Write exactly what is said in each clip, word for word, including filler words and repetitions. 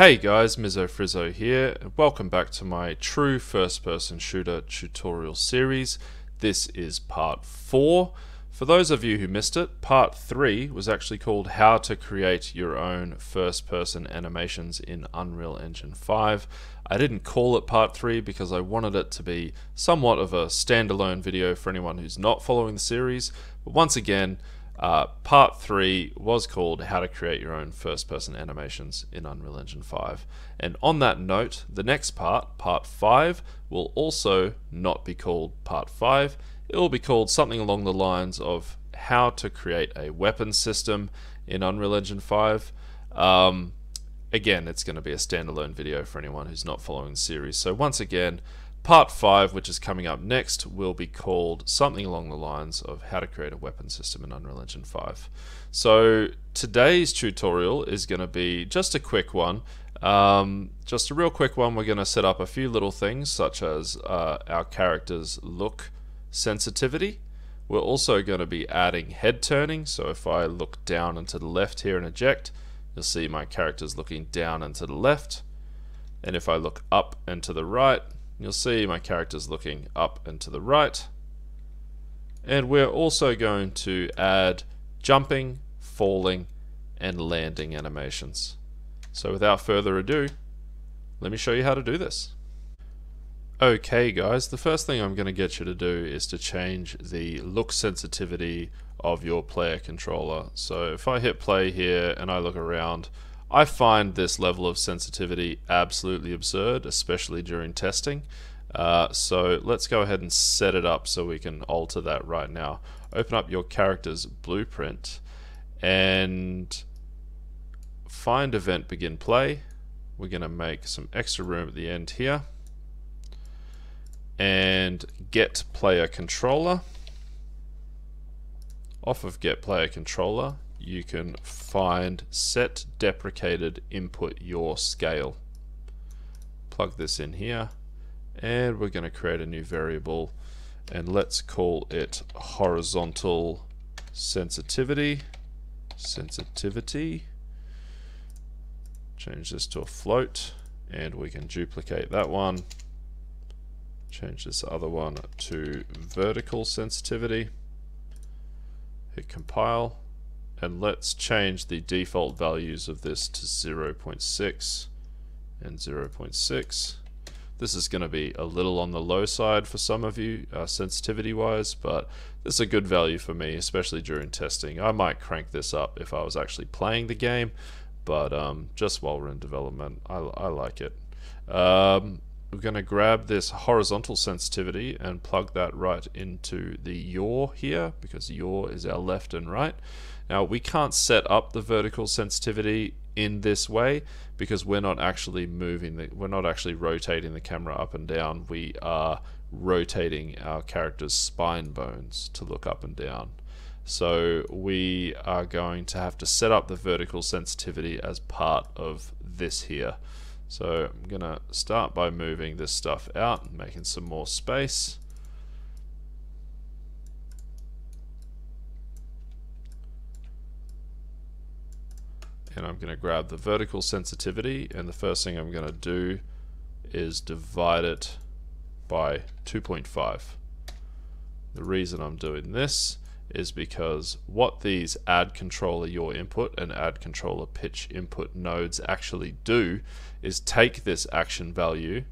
Hey guys, MizzoFrizzo here, and welcome back to my true first-person shooter tutorial series. This is part four. For those of you who missed it, part three was actually called How to Create Your Own First-Person Animations in Unreal Engine five. I didn't call it part three because I wanted it to be somewhat of a standalone video for anyone who's not following the series, but once again, Uh, part three was called How to Create Your Own First-Person Animations in Unreal Engine five. And on that note, the next part, part five, will also not be called part five. It will be called something along the lines of How to Create a Weapon System in Unreal Engine five. Um, again, it's going to be a standalone video for anyone who's not following the series. So once again, part five, which is coming up next, will be called something along the lines of How to Create a Weapon System in Unreal Engine five. So today's tutorial is going to be just a quick one, um, just a real quick one. We're going to set up a few little things such as uh, our character's look sensitivity. We're also going to be adding head turning. So if I look down and to the left here and eject, you'll see my character's looking down and to the left. And if I look up and to the right, you'll see my character's looking up and to the right. And we're also going to add jumping, falling, and landing animations. So without further ado, let me show you how to do this. Okay guys, the first thing I'm going to get you to do is to change the look sensitivity of your player controller. So if I hit play here and I look around, I find this level of sensitivity absolutely absurd, especially during testing. Uh, so let's go ahead and set it up so we can alter that right now. Open up your character's blueprint and find event begin play. We're going to make some extra room at the end here. And get player controller. Off of get player controller, you can find set deprecated input your scale. Plug this in here, and we're going to create a new variable, and let's call it horizontal sensitivity. Sensitivity. Change this to a float, and we can duplicate that one. Change this other one to vertical sensitivity. Hit compile. And let's change the default values of this to zero point six and zero point six. This is going to be a little on the low side for some of you, uh, sensitivity wise, but this is a good value for me, especially during testing. I might crank this up if I was actually playing the game, but um, just while we're in development, I, I like it. Um, we're going to grab this horizontal sensitivity and plug that right into the yaw here, because yaw is our left and right. Now, we can't set up the vertical sensitivity in this way because we're not actually moving the, we're not actually rotating the camera up and down. We are rotating our character's spine bones to look up and down. So we are going to have to set up the vertical sensitivity as part of this here. So I'm going to start by moving this stuff out, making some more space. And I'm going to grab the vertical sensitivity, and the first thing I'm going to do is divide it by two point five. The reason I'm doing this is because what these add controller yaw input and add controller pitch input nodes actually do is take this action value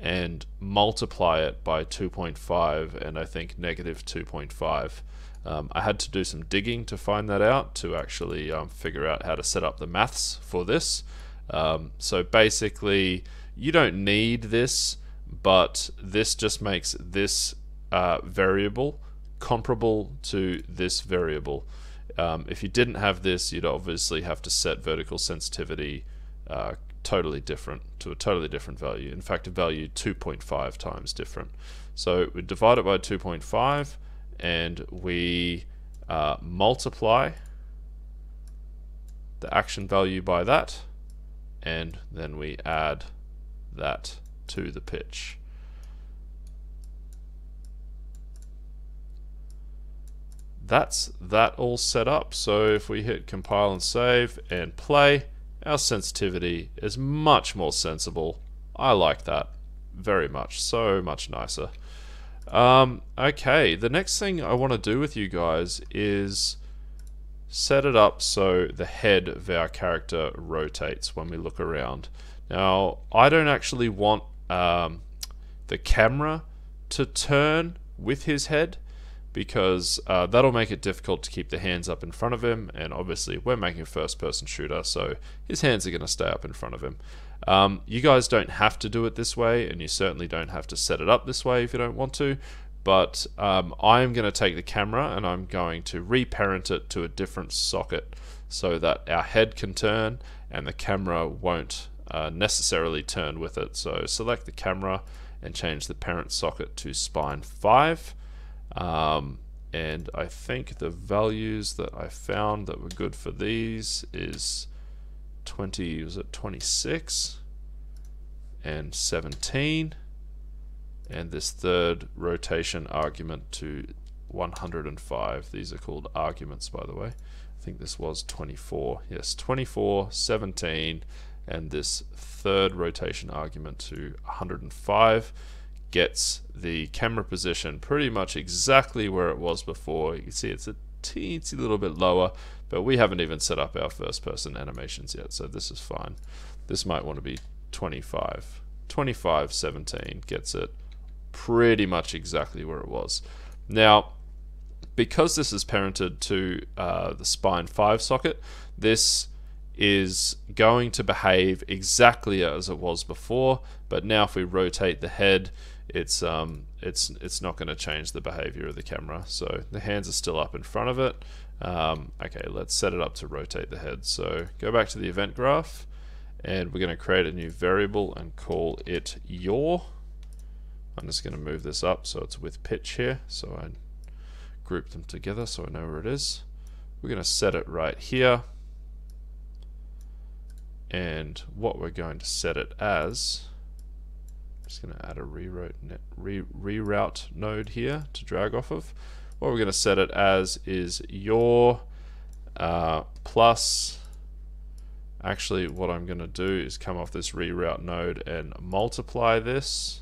and multiply it by two point five, and I think negative two point five. Um, I had to do some digging to find that out, to actually um, figure out how to set up the maths for this. Um, so basically, you don't need this, but this just makes this uh, variable comparable to this variable. Um, if you didn't have this, you'd obviously have to set vertical sensitivity uh, totally different, to a totally different value. In fact, a value two point five times different. So we divide it by two point five. And we uh, multiply the action value by that, and then we add that to the pitch. That's that all set up. So if we hit compile and save and play, our sensitivity is much more sensible. I like that very much, so much nicer. Um, okay, the next thing I want to do with you guys is set it up so the head of our character rotates when we look around. Now, I don't actually want um, the camera to turn with his head, because uh, that'll make it difficult to keep the hands up in front of him, and obviously we're making a first person shooter, so his hands are going to stay up in front of him. Um, you guys don't have to do it this way, and you certainly don't have to set it up this way if you don't want to, but um, I'm going to take the camera and I'm going to reparent it to a different socket so that our head can turn and the camera won't uh, necessarily turn with it. So select the camera and change the parent socket to spine five. Um, and I think the values that I found that were good for these is twenty, was it twenty-six and seventeen, and this third rotation argument to one hundred and five. These are called arguments, by the way. I think this was twenty-four. Yes, twenty-four, seventeen, and this third rotation argument to one hundred and five gets the camera position pretty much exactly where it was before. You can see it's a teensy little bit lower, but we haven't even set up our first person animations yet, so this is fine. This might want to be twenty-five, seventeen gets it pretty much exactly where it was. Now, because this is parented to uh, the spine five socket, this is going to behave exactly as it was before, but now if we rotate the head, it's um it's it's not going to change the behavior of the camera, so the hands are still up in front of it. Um, okay, let's set it up to rotate the head. So go back to the event graph, and we're going to create a new variable and call it yaw. I'm just going to move this up so it's with pitch here, so I group them together so I know where it is. We're going to set it right here, and what we're going to set it as, I'm just going to add a reroute, net, re, reroute node here to drag off of. What we're going to set it as is your uh, plus, actually what I'm going to do is come off this reroute node and multiply this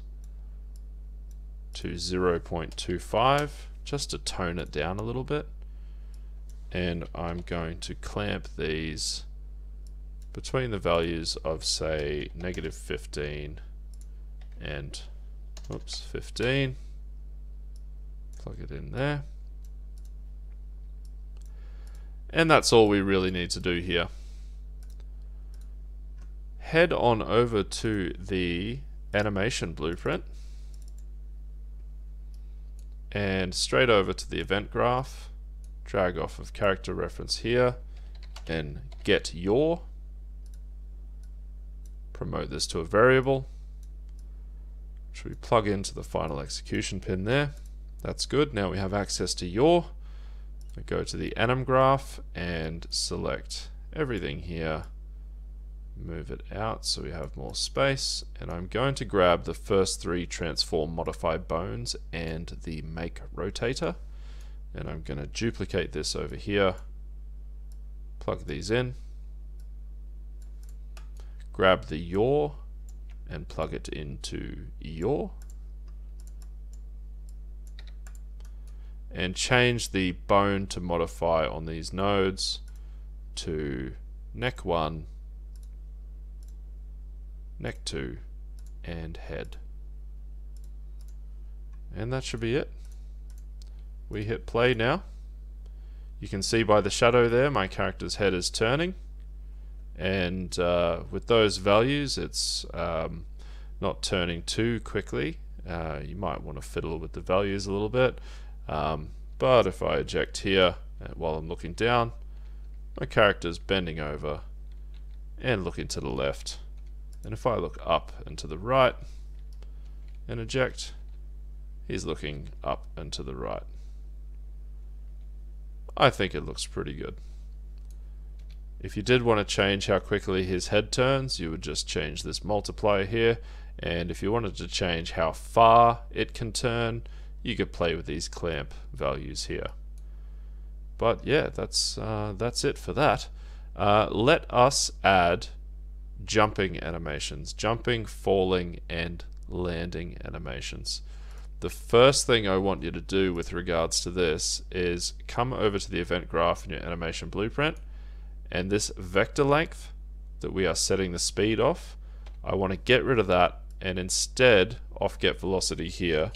to zero point two five just to tone it down a little bit, and I'm going to clamp these between the values of, say, negative fifteen and, oops, fifteen. Plug it in there. And that's all we really need to do here. Head on over to the animation blueprint and straight over to the event graph. Drag off of character reference here and get your. Promote this to a variable, which we plug into the final execution pin there. That's good. Now we have access to your. We go to the anim graph and select everything here, move it out so we have more space, and I'm going to grab the first three transform modify bones and the make rotator, and I'm going to duplicate this over here, plug these in, grab the yaw and plug it into yaw, and change the bone to modify on these nodes to neck one, neck two, and head. And that should be it. We hit play now. You can see by the shadow there my character's head is turning. And uh, with those values, it's um, not turning too quickly. Uh, you might want to fiddle with the values a little bit. Um, but if I eject here while I'm looking down, my character's bending over and looking to the left. And if I look up and to the right and eject, he's looking up and to the right. I think it looks pretty good. If you did want to change how quickly his head turns, you would just change this multiplier here, and if you wanted to change how far it can turn, you could play with these clamp values here. But yeah, that's uh, that's it for that. Uh, let us add jumping animations, jumping, falling, and landing animations. The first thing I want you to do with regards to this is come over to the event graph in your animation blueprint, and this vector length that we are setting the speed off, I want to get rid of that and instead off get velocity here,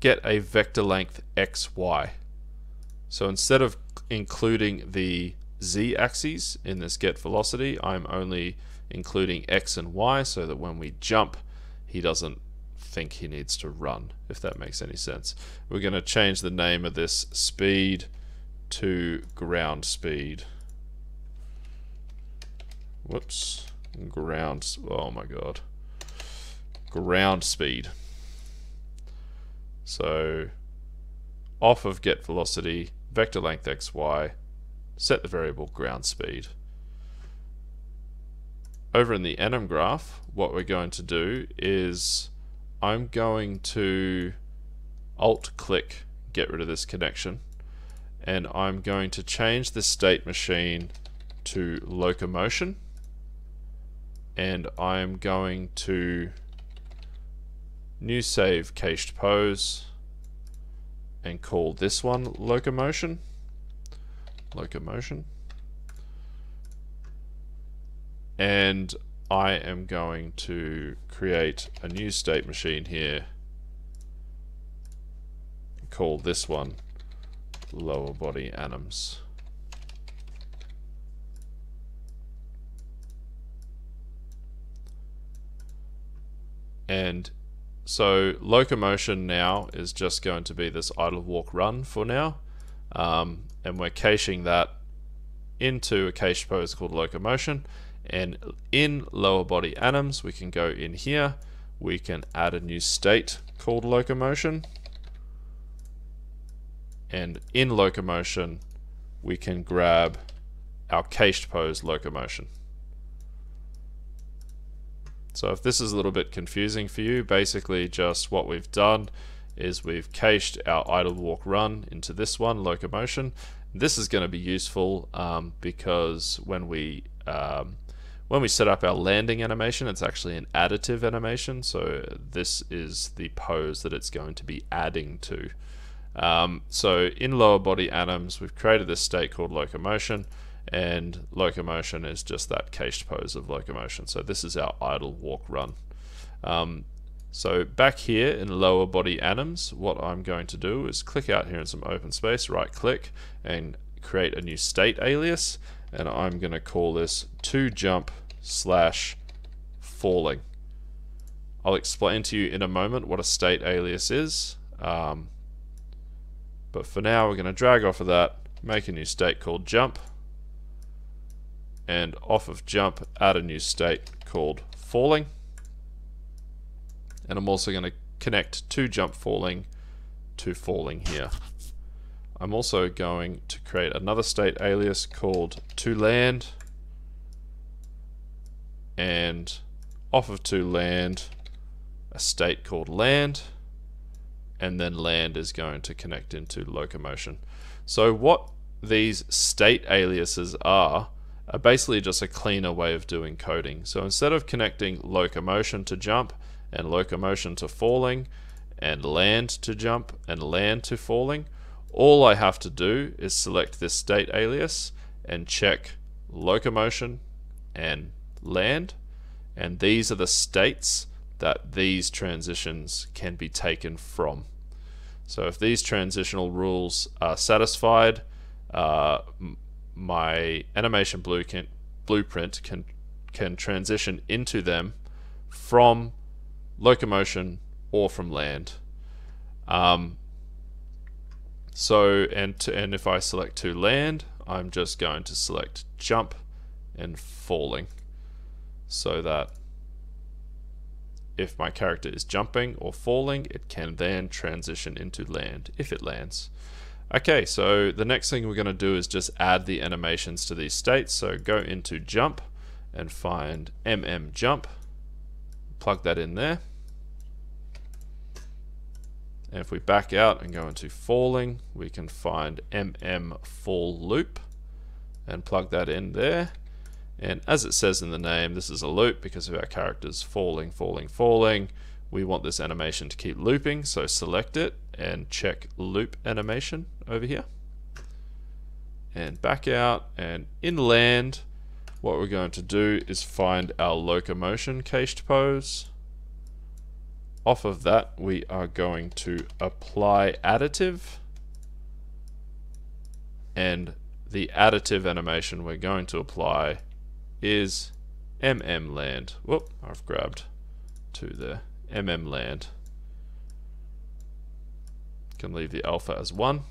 get a vector length X Y. So instead of including the Z axes in this get velocity, I'm only including X and Y so that when we jump, he doesn't think he needs to run, if that makes any sense. We're going to change the name of this speed to ground speed. Whoops. Ground. Oh my god. Ground speed. So off of get velocity, vector length X Y, set the variable ground speed. Over in the anim graph, what we're going to do is I'm going to alt click, get rid of this connection, and I'm going to change the state machine to locomotion, and I'm going to new save cached pose and call this one locomotion. Locomotion. And I am going to create a new state machine here and call this one lower body anims. And so locomotion now is just going to be this idle walk run for now, um, and we're caching that into a cached pose called locomotion. And in lower body anims, we can go in here, we can add a new state called locomotion, and in locomotion we can grab our cached pose locomotion. So if this is a little bit confusing for you, basically just what we've done is we've cached our idle walk run into this one, locomotion. This is going to be useful um, because when we um, when we set up our landing animation, it's actually an additive animation, so this is the pose that it's going to be adding to. Um, so in lower body anims, we've created this state called locomotion, and locomotion is just that cached pose of locomotion. So this is our idle walk run. Um, so back here in lower body anims, what I'm going to do is click out here in some open space, right click, and create a new state alias, and I'm going to call this to jump slash falling. I'll explain to you in a moment what a state alias is, um, but for now we're going to drag off of that, make a new state called jump, and off of jump add a new state called falling. And I'm also going to connect to jump falling to falling here. I'm also going to create another state alias called to land, and off of to land a state called land, and then land is going to connect into locomotion. So what these state aliases are are basically just a cleaner way of doing coding. So instead of connecting locomotion to jump and locomotion to falling and land to jump and land to falling, all I have to do is select this state alias and check locomotion and land, and these are the states that these transitions can be taken from. So if these transitional rules are satisfied, uh, my animation blueprint can can transition into them from locomotion or from land. Um, so and to, and if I select to land, I'm just going to select jump and falling, so that if my character is jumping or falling, it can then transition into land if it lands. Okay, so the next thing we're going to do is just add the animations to these states. So go into jump and find mm jump, plug that in there, And if we back out and go into falling, we can find M M fall loop and plug that in there. And as it says in the name, this is a loop because of our characters falling, falling, falling. We want this animation to keep looping, so select it and check loop animation over here. And back out, and in land, what we're going to do is find our locomotion cached pose. Off of that, we are going to apply additive, and the additive animation we're going to apply is M M land. Whoop, I've grabbed two there. M M land. Can leave the alpha as one.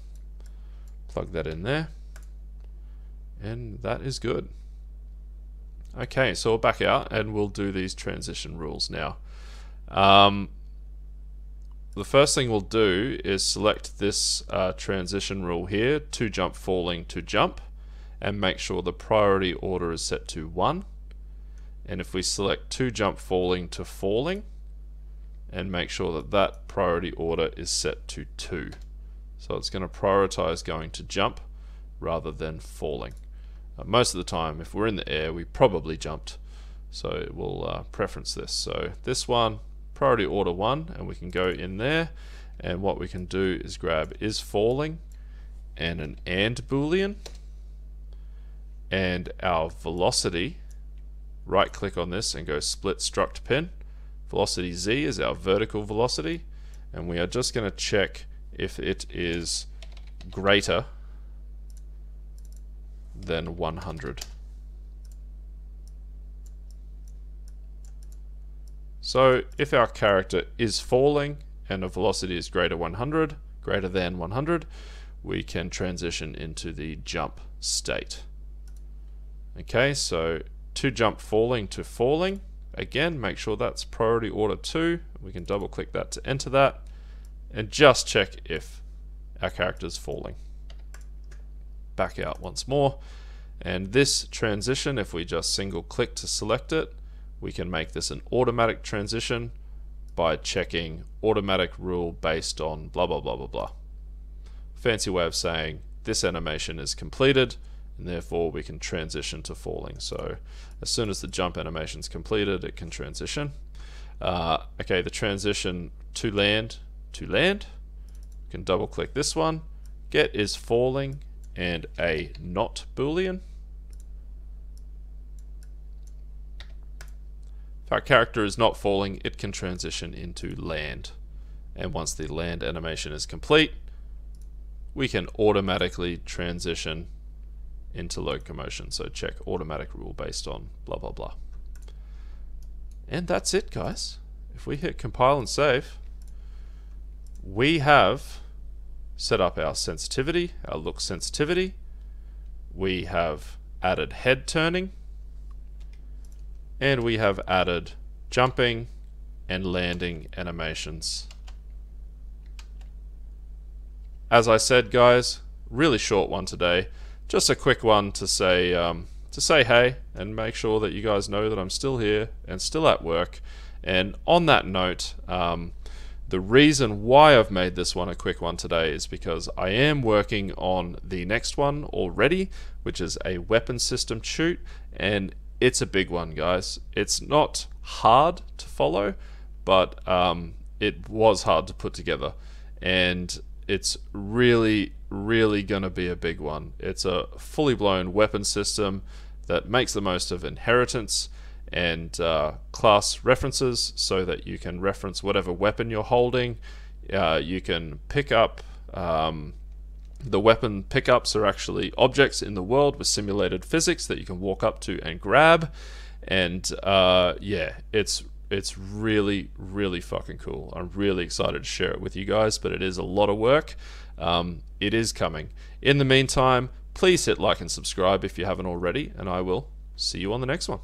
Plug that in there. And that is good. Okay, so we'll back out and we'll do these transition rules now. Um, the first thing we'll do is select this uh, transition rule here, to jump falling to jump, and make sure the priority order is set to one. And if we select to jump falling to falling, and make sure that that priority order is set to two. So it's going to prioritize going to jump rather than falling. Uh, most of the time, if we're in the air, we probably jumped. So it will uh, preference this. So this one, priority order one, and we can go in there. And what we can do is grab is falling and an and boolean. And our velocity, right click on this and go split struct pin. Velocity Z is our vertical velocity, and we are just going to check if it is greater than one hundred. So if our character is falling and a velocity is greater one hundred, greater than one hundred, we can transition into the jump state. Okay, so to jump falling to falling. Again, make sure that's priority order two. We can double click that to enter that and just check if our character's falling. Back out once more. And this transition, if we just single click to select it, we can make this an automatic transition by checking automatic rule based on blah, blah, blah, blah, blah. Fancy way of saying this animation is completed, and therefore we can transition to falling. So as soon as the jump animation is completed, it can transition. Uh, okay, the transition to land, to land. We can double click this one. Get is falling and a not boolean. If our character is not falling, it can transition into land. And once the land animation is complete, we can automatically transition into locomotion. So check automatic rule based on blah, blah, blah. And that's it, guys. If we hit compile and save, we have set up our sensitivity, our look sensitivity. We have added head turning, and we have added jumping and landing animations. As I said, guys, really short one today. Just a quick one to say um, to say hey and make sure that you guys know that I'm still here and still at work. And on that note, um, the reason why I've made this one a quick one today is because I am working on the next one already, which is a weapon system shoot, and it's a big one, guys. It's not hard to follow, but um, it was hard to put together, and it's really really gonna be a big one. It's a fully blown weapon system that makes the most of inheritance and uh, class references, so that you can reference whatever weapon you're holding. Uh, you can pick up um, the weapon pickups are actually objects in the world with simulated physics that you can walk up to and grab. And uh, yeah, it's It's really, really fucking cool. I'm really excited to share it with you guys, but it is a lot of work. Um, it is coming. In the meantime, please hit like and subscribe if you haven't already, and I will see you on the next one.